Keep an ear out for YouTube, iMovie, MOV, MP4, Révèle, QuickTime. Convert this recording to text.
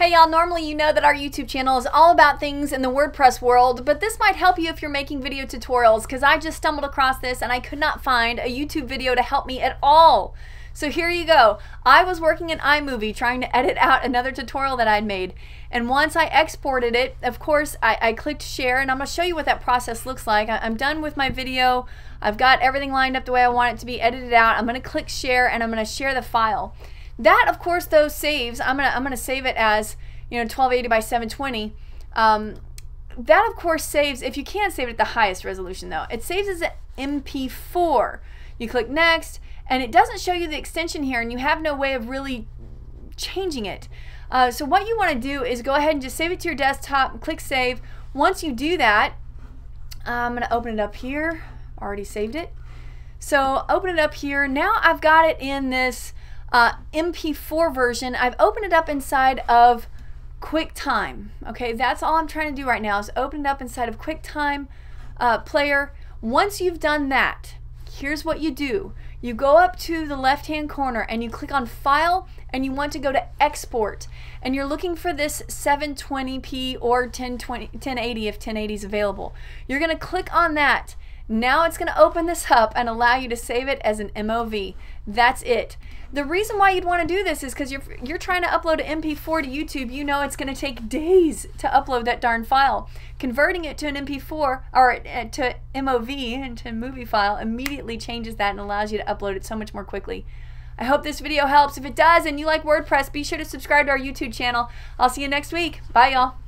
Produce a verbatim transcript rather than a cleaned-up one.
Hey y'all, normally you know that our YouTube channel is all about things in the WordPress world, but this might help you if you're making video tutorials, because I just stumbled across this and I could not find a YouTube video to help me at all. So here you go. I was working in iMovie trying to edit out another tutorial that I'd made, and once I exported it, of course, I, I clicked share, and I'm going to show you what that process looks like. I, I'm done with my video. I've got everything lined up the way I want it to be edited out. I'm going to click share, and I'm going to share the file. That, of course, though, saves. I'm gonna I'm gonna save it as, you know, twelve eighty by seven twenty. Um, that, of course, saves. If you can save it at the highest resolution, though, it saves as an M P four. You click next, and it doesn't show you the extension here, and you have no way of really changing it. Uh, so what you want to do is go ahead and just save it to your desktop and click save. Once you do that, I'm gonna open it up here. Already saved it. So open it up here. Now I've got it in this Uh, M P four version. I've opened it up inside of QuickTime. Okay, that's all I'm trying to do right now is open it up inside of QuickTime uh, player. Once you've done that, here's what you do. You go up to the left hand corner and you click on File, and you want to go to Export, and you're looking for this seven twenty p or ten eighty if ten eighty is available. You're gonna click on that. Now it's going to open this up and allow you to save it as an M O V. That's it. The reason why you'd want to do this is because you're, you're trying to upload an M P four to YouTube. You know it's going to take days to upload that darn file. Converting it to an M P four or to M O V, into a movie file, immediately changes that and allows you to upload it so much more quickly. I hope this video helps. If it does and you like WordPress, be sure to subscribe to our YouTube channel. I'll see you next week. Bye, y'all.